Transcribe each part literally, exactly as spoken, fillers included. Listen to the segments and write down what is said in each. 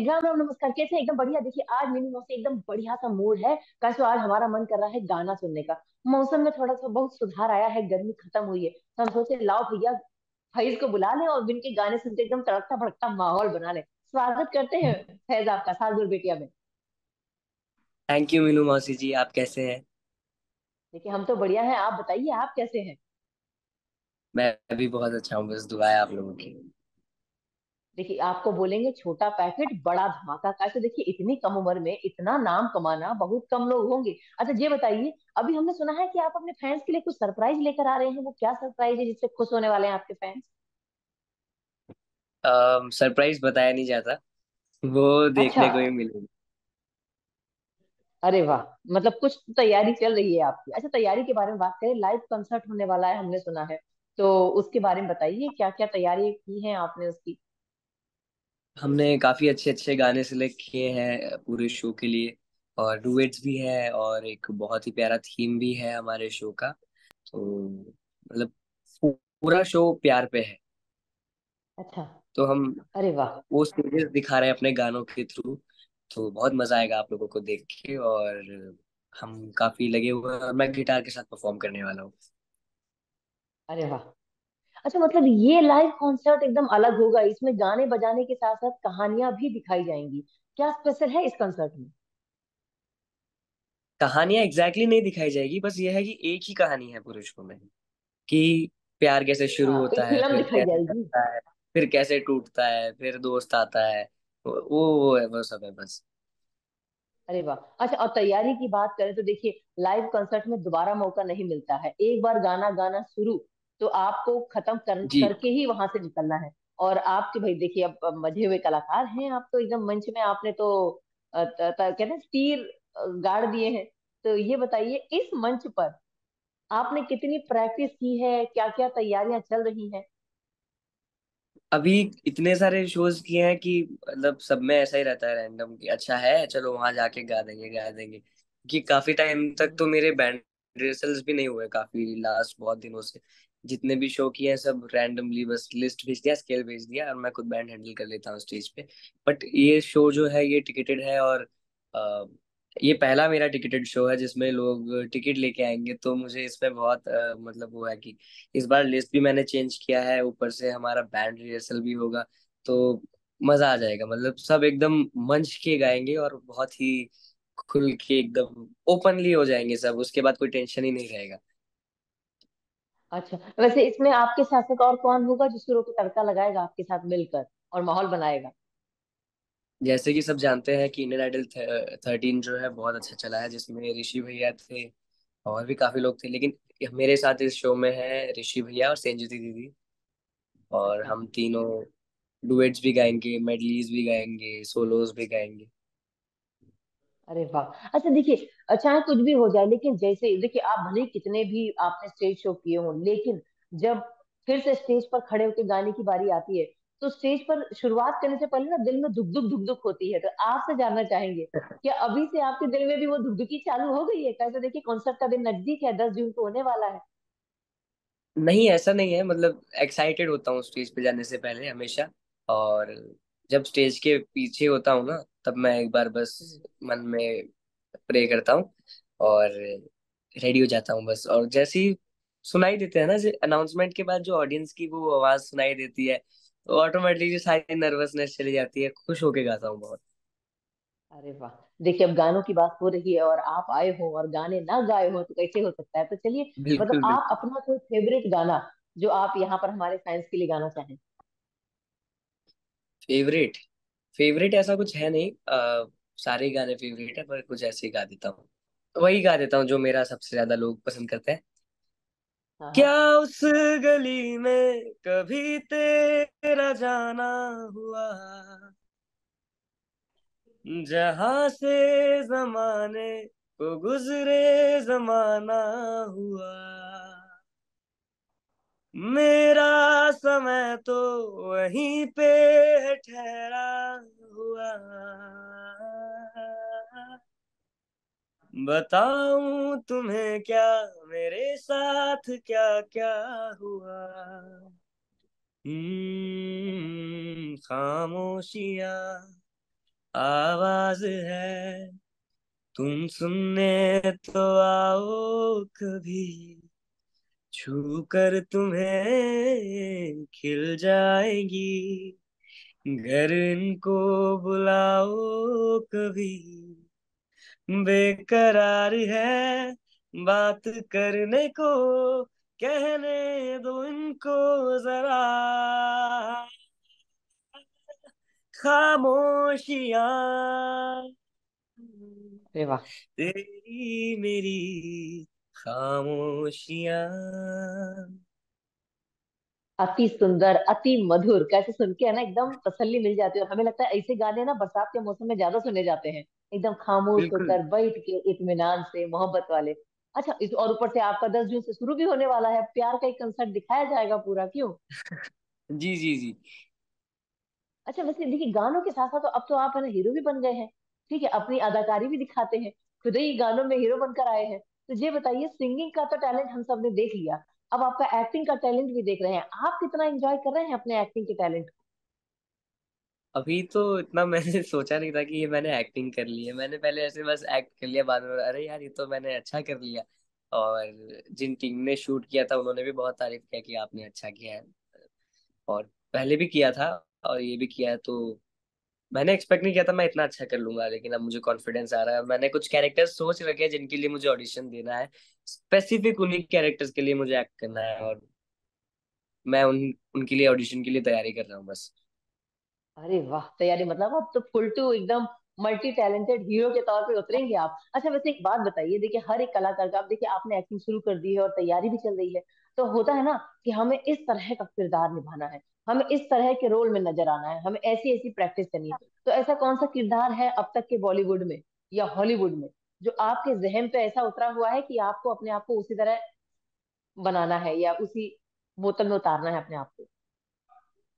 Exam में हम नमस्कार किए थे एकदम बढ़िया। देखिए आज मीनू मौसी एकदम बढ़िया सा मूड है। कैसे आज हमारा मन कर रहा है गाना सुनने का। मौसम में थोड़ा सा बहुत सुधार आया है, गर्मी खत्म हुई है, तो हम सोचे लाओ भैया फैज को बुला लें और बिन के गाने सुनते एकदम तड़कता भड़कता माहौल बना लें। स्वागत करते हैं फैज आपका सास बहु और बेटियां में। थैंक यू मीनू मौसी जी, आप कैसे हैं? देखिए हम तो बढ़िया हैं, आप बताइए आप कैसे हैं? मैं भी बहुत अच्छा हूँ, बस दुआ है आप लोगों की। देखिए आपको बोलेंगे छोटा पैकेट बड़ा धमाका। कैसे देखिए इतनी कम उम्र में इतना नाम कमाना बहुत कम लोग होंगे। अच्छा ये बताइए, अभी हमने सुना है कि आप अपने फैंस के लिए कुछ सरप्राइज लेकर आ रहे हैं, वो क्या सरप्राइज है जिससे खुश होने वाले हैं आपके फैंस? सरप्राइज बताया नहीं जाता, वो देखने अच्छा, को ही मिलेगा। अरे वाह, मतलब कुछ तैयारी चल रही है आपकी। अच्छा तैयारी के बारे में बात करें, लाइव कंसर्ट होने वाला है हमने सुना है, तो उसके बारे में बताइए क्या क्या तैयारी की है आपने उसकी? हमने काफी अच्छे अच्छे गाने सिलेक्ट किए हैं पूरे शो के लिए, और डुएट्स भी हैं और एक बहुत ही प्यारा थीम भी है हमारे शो का। तो मतलब पू- पूरा शो प्यार पे है, अच्छा, तो हम अरे वाह वो स्टेजेस दिखा रहे हैं अपने गानों के थ्रू। तो बहुत मजा आएगा आप लोगों को देख के, और हम काफी लगे हुए हैं, और मैं गिटार के साथ परफॉर्म करने वाला हूँ। अरे वाह। अच्छा मतलब ये लाइव कॉन्सर्ट एकदम अलग होगा, इसमें गाने बजाने के साथ साथ कहानियां भी दिखाई जाएंगी। क्या स्पेशल है इस कॉन्सर्ट में? कहानियां एग्जैक्टली नहीं दिखाई जाएगी, बस ये है कि एक ही कहानी है पूरे शो में, कि प्यार कैसे शुरू हाँ होता एक है, फिल्म फिर दिखाई कैसे जाएगी। बनता है, फिर कैसे टूटता है, फिर दोस्त आता है, वो वो है, वो सब है बस। अरे वाह। अच्छा और तैयारी की बात करें तो देखिए लाइव कॉन्सर्ट में दोबारा मौका नहीं मिलता है, एक बार गाना गाना शुरू तो आपको खत्म कर, जी करके ही वहां से निकलना है। और आपके भाई देखिए अब अब मजे हुए कलाकार हैं आप, तो एकदम मंच में आपने तो अ, त- त- कहते हैं तीर अ, गाड़ दिए हैं। तो ये बताइए इस मंच पर आपने कितनी प्रैक्टिस की है, क्या क्या तैयारियां चल रही हैं? अभी इतने सारे शोज किए हैं कि मतलब सब में ऐसा ही रहता है रैंडम कि अच्छा है चलो वहां जाके गा देंगे गा देंगे, कि काफी टाइम तक तो मेरे बैंड रिहर्सल्स भी नहीं हुए, काफी लास्ट बहुत दिनों से जितने भी शो किए हैं सब रैंडमली बस लिस्ट भेज दिया, स्केल भेज दिया, और मैं खुद बैंड हैंडल कर लेता हूँ स्टेज पे। बट ये शो जो है ये टिकटेड है, और अ, ये पहला मेरा टिकटेड शो है जिसमें लोग टिकट लेके आएंगे, तो मुझे इसमें बहुत अ, मतलब वो है कि इस बार लिस्ट भी मैंने चेंज किया है, ऊपर से हमारा बैंड रिहर्सल भी होगा, तो मजा आ जाएगा। मतलब सब एकदम मंच के गाएंगे और बहुत ही खुल के एकदम ओपनली हो जाएंगे सब, उसके बाद कोई टेंशन ही नहीं रहेगा। अच्छा वैसे इसमें आपके साथ साथ और कौन होगा जो सुरों को तड़का लगाएगा आपके साथ मिलकर और माहौल बनाएगा? जैसे कि सब जानते हैं कि इंडियन आइडल थर्टीन जो है बहुत अच्छा चला है, जिसमें ऋषि भैया थे और भी काफी लोग थे, लेकिन मेरे साथ इस शो में है ऋषि भैया और सेंजुति दीदी, और अच्छा हम तीनों डुएट्स भी गाएंगे, मेडलीज भी गाएंगे, सोलोज भी गाएंगे। अरे वाह। अच्छा देखिए अ, चाहे कुछ भी हो जाए, लेकिन जैसे देखिए आप भले ही कितने भी आपने स्टेज शो किए हों, लेकिन जब फिर से स्टेज पर खड़े होकर गाने की बारी आती है तो स्टेज पर शुरुआत करने से पहले ना दिल में धुक धुक धुक धुक होती है। तो आपसे जानना चाहेंगे क्या अभी से आपके दिल में भी वो धुकधुकी चालू हो गई है? कैसे देखिए कॉन्सर्ट का दिन नजदीक है, दस जून को होने वाला है। नहीं ऐसा नहीं है, मतलब एक्साइटेड होता हूँ स्टेज पे जाने से पहले हमेशा, और जब स्टेज के पीछे होता हूँ ना तब मैं एक बार बस हम्म। मन में प्रे करता हूँ और रेडी हो जाता हूँ बस। और जैसे ही सुनाई देते हैं ना अनाउंसमेंट के बाद जो ऑडियंस की वो आवाज सुनाई देती है, तो ऑटोमेटिकली सारी नर्वसनेस चली जाती है, खुश होके गाता हूँ बहुत। अरे वाह। देखिए अब गानों की बात हो रही है और आप आए हो और गाने ना गाए हो तो कैसे हो सकता है। तो चलिए मतलब बिल्कुल आप बिल्कुल। अपना कोई फेवरेट गाना जो आप यहाँ पर हमारे फैंस के लिए गाना चाहें। फेवरेट फेवरेट ऐसा कुछ है नहीं, आ, सारे ही गाने फेवरेट है, पर कुछ ऐसे ही गा देता हूँ, वही गा देता हूँ जो मेरा सबसे ज्यादा लोग पसंद करते हैं। हाँ क्या हाँ उस गली में कभी तेरा जाना हुआ, जहां से जमाने को गुजरे जमाना हुआ, मेरा समय तो वहीं पे है ठहरा हुआ, बताऊं तुम्हें क्या मेरे साथ क्या क्या हुआ, हम्म खामोशियां आवाज है, तुम सुनने तो आओ कभी, छू कर तुम्हें खिल जाएगी, घर इनको बुलाओ कभी, बेकरार है बात करने को, कहने दो इनको जरा, खामोशियाँ तेरी मेरी खामोशियाँ। अति सुंदर, अति मधुर, कैसे सुन के है ना एकदम तसल्ली मिल जाती है। और हमें लगता है ऐसे गाने ना बरसात के मौसम में ज्यादा सुने जाते हैं, एकदम खामोश होकर बैठ के इत्मीनान से मोहब्बत वाले। अच्छा, इस और ऊपर से आपका दस जून से शुरू भी होने वाला है, प्यार का एक कंसर्ट दिखाया जाएगा पूरा, क्यों? जी जी जी अच्छा, वैसे देखिए गानों के साथ साथ तो अब तो आप है ना हीरो भी बन गए हैं, ठीक है, अपनी अदाकारी भी दिखाते हैं, खुद ही गानों में हीरो बनकर आए हैं। तो ये बताइए, सिंगिंग का तो टैलेंट हम सब ने देख लिया, अब आपका एक्टिंग का टैलेंट भी देख रहे हैं, आप कितना एंजॉय कर रहे हैं अपने एक्टिंग के टैलेंट को? अभी तो इतना मैंने सोचा नहीं था कि ये मैंने एक्टिंग कर ली है। मैंने पहले ऐसे बस एक्ट कर लिया, बाद में अरे यार ये तो मैंने अच्छा कर लिया। और जिन टीम ने शूट किया था उन्होंने भी बहुत तारीफ किया कि आपने अच्छा किया है, और पहले भी किया था और ये भी किया है। तो मैंने एक्सपेक्ट नहीं किया था मैं इतना अच्छा कर लूंगा, लेकिन अब मुझे कॉन्फिडेंस आ रहा है। मैंने कुछ कैरेक्टर सोच रखे हैं जिनके लिए मुझे ऑडिशन देना है, स्पेसिफिक उन्हीं कैरेक्टर्स के लिए मुझे एक्ट करना है, और मैं उन उनके लिए ऑडिशन के लिए तैयारी कर रहा हूँ बस। अरे वाह, तैयारी मतलब आप तो फुल टू एकदम मल्टी टैलेंटेड हीरो के तौर पे उतरेंगे आप। अच्छा, वैसे एक बात बताइए, देखिए हर एक कलाकार का, आप देखिए आपने एक्टिंग शुरू कर दी है और तैयारी भी चल रही है, तो होता है ना कि हमें इस तरह का किरदार निभाना है, हमें इस तरह के रोल में नजर आना है, हमें ऐसी ऐसी प्रैक्टिस करनी है। तो ऐसा कौन सा किरदार है अब तक के बॉलीवुड में या हॉलीवुड में जो आपके जहन पे ऐसा उतरा हुआ है कि आपको अपने आप को उसी तरह बनाना है या उसी बोतल में उतारना है अपने आप को?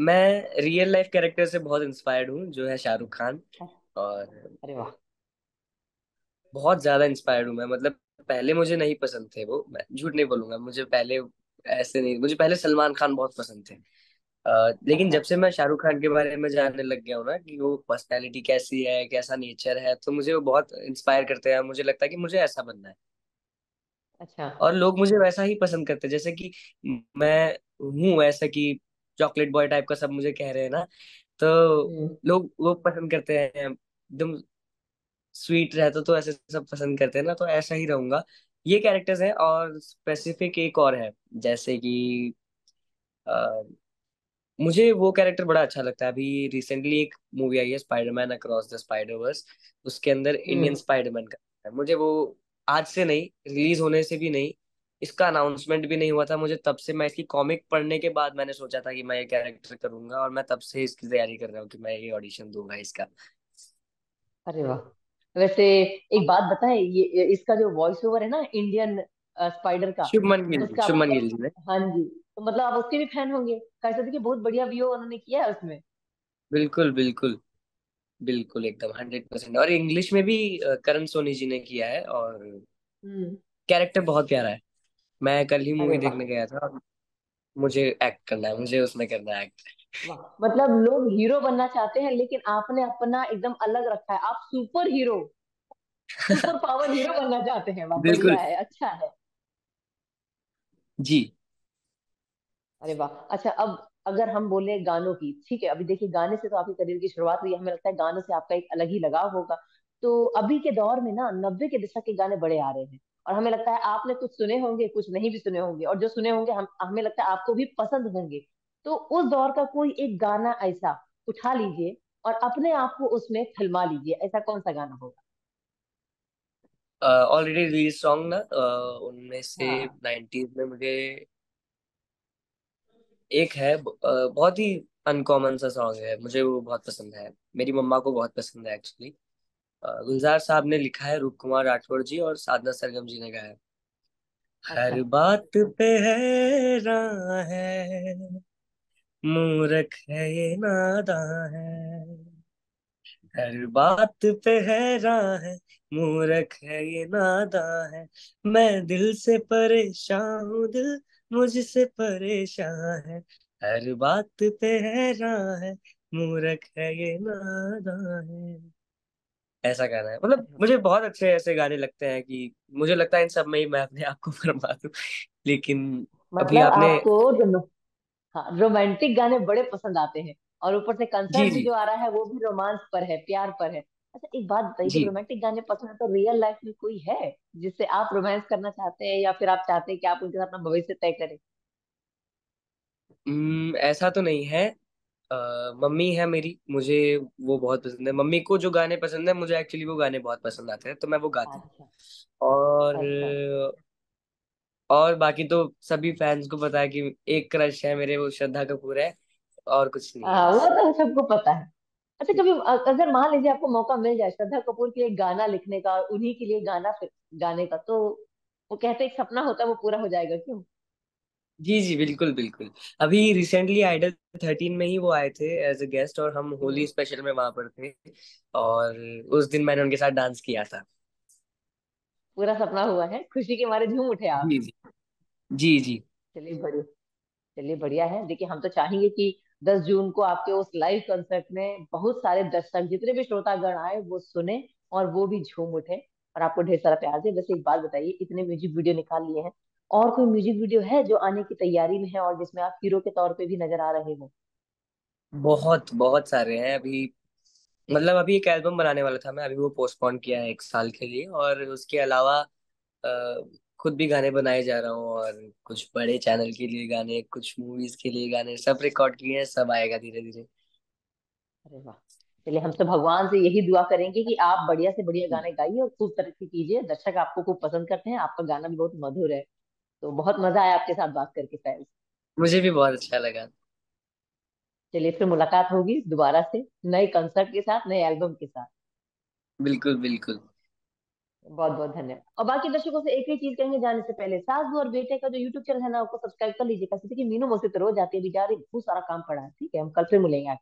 मैं रियल लाइफ कैरेक्टर से बहुत इंस्पायर्ड हूँ, जो है शाहरुख खान, और अरे वाह, बहुत ज्यादा इंस्पायर्ड हूँ मैं। मतलब पहले मुझे नहीं पसंद थे वो, मैं झूठ नहीं बोलूंगा, मुझे पहले ऐसे नहीं, मुझे पहले सलमान खान बहुत पसंद थे। अ, लेकिन जब अच्छा से मैं शाहरुख खान के बारे में जानने लग गया हूँ ना कि वो पर्सनैलिटी कैसी है, कैसा नेचर है, तो मुझे वो बहुत इंस्पायर करते हैं। और मुझे लगता है कि मुझे ऐसा बनना है, अच्छा और लोग मुझे वैसा ही पसंद करते हैं जैसे कि मैं हूँ, वैसा कि चॉकलेट बॉय टाइप का सब मुझे कह रहे हैं ना, तो हम्म, लोग वो पसंद करते हैं, एकदम स्वीट रहता तो ऐसे सब पसंद करते हैं ना, तो ऐसा ही रहूंगा। ये कैरेक्टर्स हैं, और स्पेसिफिक एक और है जैसे कि अ, मुझे वो कैरेक्टर बड़ा अच्छा लगता है। अभी रिसेंटली एक मूवी आई है स्पाइडरमैन अक्रॉस द स्पाइडरवर्स, उसके अंदर इंडियन हम्म, स्पाइडरमैन का है। मुझे वो आज से नहीं, रिलीज होने से भी नहीं, इसका अनाउंसमेंट भी नहीं हुआ था, मुझे तब से, मैं इसकी कॉमिक पढ़ने के बाद मैंने सोचा था कि मैं ये कैरेक्टर करूंगा, और मैं तब से इसकी तैयारी कर रहा हूँ कि मैं ये ऑडिशन दूंगा इसका। अरे वाह। वैसे एक बात बताएं, ये ये- इसका जो वॉइस ओवर है ना इंडियन अ, स्पाइडर का, शुभमन गिल जी उसका आप शुभमन गिल जी ने हाँ जी, तो मतलब आप उसके भी फैन होंगे, कैसे देखिए बहुत बढ़िया व्यू उन्होंने किया है उसमें। बिल्कुल बिल्कुल बिल्कुल एकदम हंड्रेड परसेंट। और इंग्लिश में भी अ, करण सोनी जी ने किया है, और हम्म, कैरेक्टर बहुत प्यारा है। मैं कल ही अरे मूवी वाह देखने गया था, और मुझे एक्ट करना है, मुझे उसमें करना है एक्ट। वाह, मतलब लोग हीरो बनना चाहते हैं लेकिन आपने अपना एकदम अलग रखा है, आप super hero, super power hero बनना चाहते हैं, वाह बढ़िया बिल्कुल है, अच्छा है, जी अरे वाह। अच्छा, अब अगर हम बोले गानों की, ठीक है, अभी देखिए गाने से तो आपकी करियर की शुरुआत हुई है, हमें लगता है गानों से आपका एक अलग ही लगाव होगा। तो अभी के दौर में ना नब्बे के दशक के गाने बड़े आ रहे हैं और हमें लगता है आपने कुछ सुने होंगे, कुछ नहीं भी सुने होंगे, और जो सुने होंगे हम हमें लगता है आपको भी पसंद होंगे। तो उस दौर का कोई एक गाना ऐसा उठा लीजिए और अपने आप को उसमें फिल्मा लीजिए, ऐसा कौन सा गाना होगा? ऑलरेडी रिलीज सॉन्ग ना, अ, उनमें से हाँ नाइन्टीज में मुझे एक है, ब- अ, बहुत ही अनकॉमन सा सॉन्ग है, मुझे वो बहुत पसंद है, मेरी मम्मा को बहुत पसंद है एक्चुअली। गुलजार साहब ने लिखा है, रूप कुमार राठौड़ जी और साधना सरगम जी ने गाया है। अच्छा, हर बात पे हैरान है, मूर्ख है ये नादान है, हर बात पे हैरान है, मूर्ख है ये नादान है, मैं दिल से परेशान हूँ, दिल मुझसे परेशान है, हर बात पे हैरान है, मूर्ख है ये नादान है। ऐसा गाना है। मतलब मुझे बहुत अच्छे ऐसे गाने लगते हैं कि मुझे लगता है इन सब में ही मैं अपने आप को फरमा दूं। लेकिन अभी मतलब आपने आपको रो- हाँ रोमांटिक गाने बड़े पसंद आते हैं, और ऊपर से जी कंसर्ट भी जी जो आ रहा है वो भी रोमांस पर है, प्यार पर है। अच्छा एक बात बताइए, जब जी रोमांटिक गाने पसंद है तो रियल लाइफ में कोई है जिससे आप रोमांस करना चाहते हैं, या फिर आप चाहते हैं कि आप उनके साथ अपना भविष्य तय करें? हम्म, ऐसा तो नहीं है। अ, मम्मी है मेरी, मुझे वो बहुत पसंद है। मम्मी को जो गाने पसंद है, मुझे एक्चुअली वो गाने बहुत पसंद आते हैं, तो मैं वो गाता हूँ। अच्छा और अच्छा और बाकी तो सभी फैंस को पता है कि एक क्रश है मेरे, वो श्रद्धा कपूर है, और कुछ नहीं है हाँ वो बस। तो हम सबको पता है। अच्छा कभी अ- अगर मान लीजिए आपको मौका मिल जाए श्रद्धा कपूर के लिए गाना लिखने का और उन्हीं के लिए गाना फिर गाने का, तो वो कहते हैं एक सपना होता है वो पूरा हो जाएगा, क्यों? जी जी बिल्कुल बिल्कुल। अभी रिसेंटली आइडल थर्टीन में ही वो आए थे एज अ गेस्ट, और हम होली हम्म। स्पेशल में वहां पर थे, और उस दिन मैंने उनके साथ डांस किया था। पूरा सपना हुआ है, खुशी के मारे झूम उठे आप। जी जी जी जी चलिए बढ़िया, चलिए बढ़िया है। देखिए हम तो चाहेंगे कि दस जून को आपके उस लाइव कंसर्ट में बहुत सारे दर्शक, जितने भी श्रोतागण आए वो सुने और वो भी झूम उठे और आपको ढेर सारा प्यार दे। वैसे एक बात बताइए, इतने म्यूजिक वीडियो निकाल लिए हैं, और कोई म्यूजिक वीडियो है जो आने की तैयारी में है और जिसमें आप हीरो के तौर पे भी नजर आ रहे हो? बहुत बहुत सारे हैं अभी। मतलब अभी एक एल्बम बनाने वाला था मैं, अभी वो पोस्टपोन किया है एक साल के लिए। और उसके अलावा अ, खुद भी गाने बनाए जा रहा हूँ, और कुछ बड़े चैनल के लिए गाने, कुछ मूवीज के लिए गाने, सब रिकॉर्ड किए हैं, सब आएगा धीरे धीरे। अरे वाह, चलिए हम तो भगवान से यही दुआ करेंगे कि आप बढ़िया से बढ़िया गाने गाइए और खूब तरक्की कीजिए। दर्शक आपको खूब पसंद करते हैं, आपका गाना भी बहुत मधुर है, तो बहुत मजा आया आपके साथ बात करके फैज। मुझे भी बहुत अच्छा लगा। चलिए फिर मुलाकात होगी दोबारा से, नए कंसर्ट के साथ, नए एल्बम के साथ। बिल्कुल बिल्कुल। बहुत बहुत धन्यवाद। और बाकी दर्शकों से एक ही चीज कहेंगे जाने से पहले, सास बहू और बेटे का जो यूट्यूब चैनल है ना, उसको सब्सक्राइब कर लीजिएगा, क्योंकि मीनू मौसी तो रोज आती है, अभी जा रही है, बहुत सारा काम पड़ा है। ठीक है, हम कल फिर मिलेंगे।